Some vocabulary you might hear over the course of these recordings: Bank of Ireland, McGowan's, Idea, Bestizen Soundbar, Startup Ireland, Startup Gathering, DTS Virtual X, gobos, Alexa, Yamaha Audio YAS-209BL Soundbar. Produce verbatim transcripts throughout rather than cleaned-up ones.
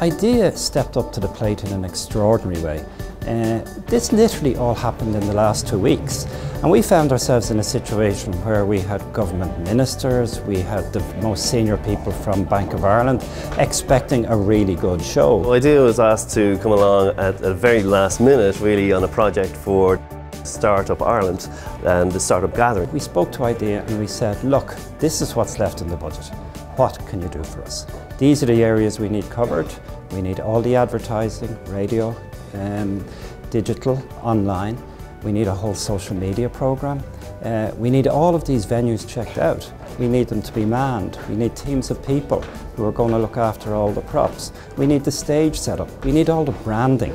Idea stepped up to the plate in an extraordinary way. Uh, this literally all happened in the last two weeks and we found ourselves in a situation where we had government ministers, we had the most senior people from Bank of Ireland expecting a really good show. Well, Idea was asked to come along at the very last minute really on a project for Startup Ireland and the Startup Gathering. We spoke to Idea and we said, look, this is what's left in the budget. What can you do for us? These are the areas we need covered. We need all the advertising, radio, um, digital, online. We need a whole social media program. Uh, we need all of these venues checked out. We need them to be manned. We need teams of people who are going to look after all the props. We need the stage set up. We need all the branding.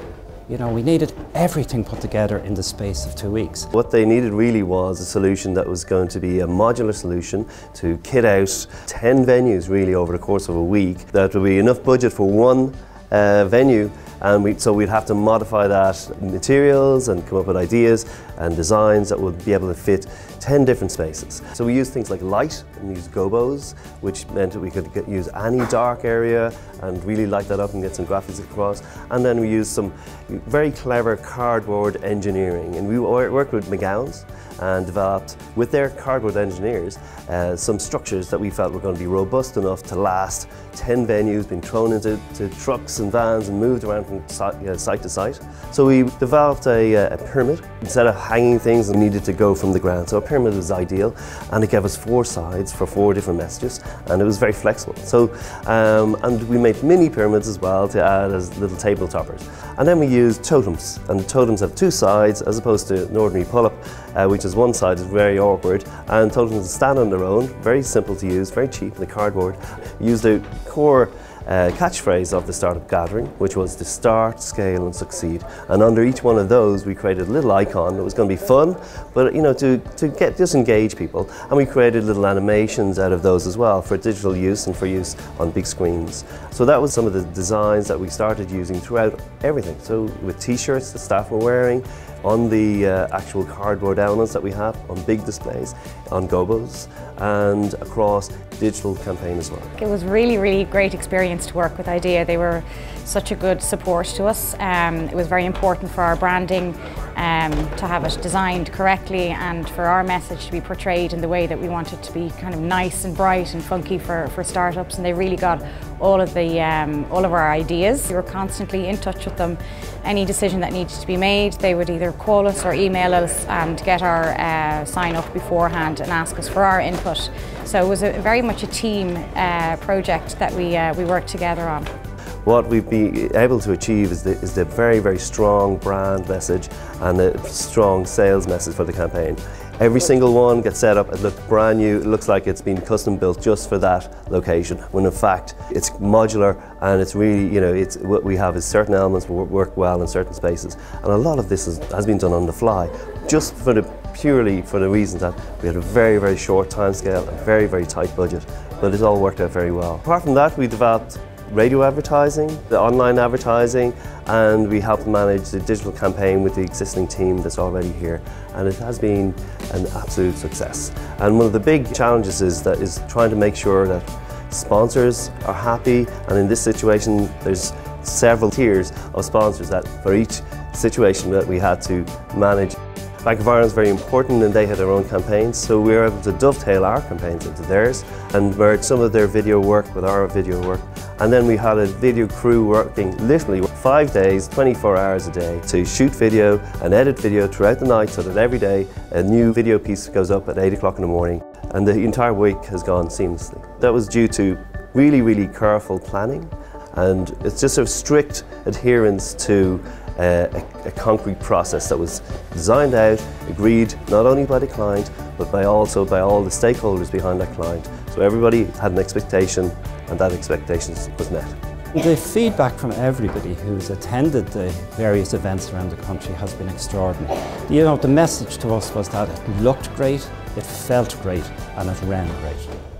You know, we needed everything put together in the space of two weeks. What they needed really was a solution that was going to be a modular solution to kit out ten venues really over the course of a week. That would be enough budget for one uh, venue, and we, so we'd have to modify that materials and come up with ideas and designs that would be able to fit ten different spaces. So we used things like light and used gobos, which meant that we could get, use any dark area and really light that up and get some graphics across. And then we used some very clever cardboard engineering, and we worked with McGowan's and developed with their cardboard engineers uh, some structures that we felt were going to be robust enough to last ten venues being thrown into to trucks and vans and moved around from site, you know, site to site. So we developed a, a pyramid. Instead of hanging things, we needed to go from the ground. So a pyramid was ideal, and it gave us four sides for four different messages, and it was very flexible. So, um, and we made mini pyramids as well to add as little table toppers. And then we used totems, and the totems have two sides as opposed to an ordinary pull-up, uh, which is one side is very awkward, and totems stand on their own, very simple to use, very cheap in the cardboard. We used a core Uh, catchphrase of the Startup Gathering, which was to start, scale and succeed. And under each one of those we created a little icon that was going to be fun, but you know, to, to get, just engage people. And we created little animations out of those as well for digital use and for use on big screens. So that was some of the designs that we started using throughout everything. So with t-shirts the staff were wearing, on the uh, actual cardboard elements that we have, on big displays, on gobos, and across digital campaign as well. It was really, really great experience to work with Idea. They were such a good support to us. Um, it was very important for our branding um, to have it designed correctly and for our message to be portrayed in the way that we want it to be, kind of nice and bright and funky for, for startups. And they really got all of the um, all of our ideas. We were constantly in touch with them. Any decision that needed to be made, they would either call us or email us and get our uh, sign up beforehand and ask us for our input. So it was a, very much a team uh, project that we, uh, we worked together on. What we've been able to achieve is the, is the very, very strong brand message and a strong sales message for the campaign. Every single one gets set up, it looks brand new, it looks like it's been custom built just for that location, when in fact it's modular and it's really, you know, it's, what we have is certain elements work well in certain spaces. And a lot of this is, has been done on the fly, just for the, purely for the reason that we had a very, very short time scale, a very, very tight budget, but it's all worked out very well. Apart from that, we developed radio advertising, the online advertising, and we helped manage the digital campaign with the existing team that's already here, and it has been an absolute success. And one of the big challenges is that is trying to make sure that sponsors are happy, and in this situation there's several tiers of sponsors that for each situation that we had to manage. Bank of Ireland is very important and they had their own campaigns, so we were able to dovetail our campaigns into theirs and merge some of their video work with our video work. And then we had a video crew working literally five days, twenty-four hours a day to shoot video and edit video throughout the night, so that every day a new video piece goes up at eight o'clock in the morning, and the entire week has gone seamlessly. That was due to really, really careful planning, and it's just a strict adherence to Uh, a, a concrete process that was designed out, agreed not only by the client but by also by all the stakeholders behind that client. So everybody had an expectation and that expectation was met. The feedback from everybody who's attended the various events around the country has been extraordinary. You know, the message to us was that it looked great, it felt great and it ran great.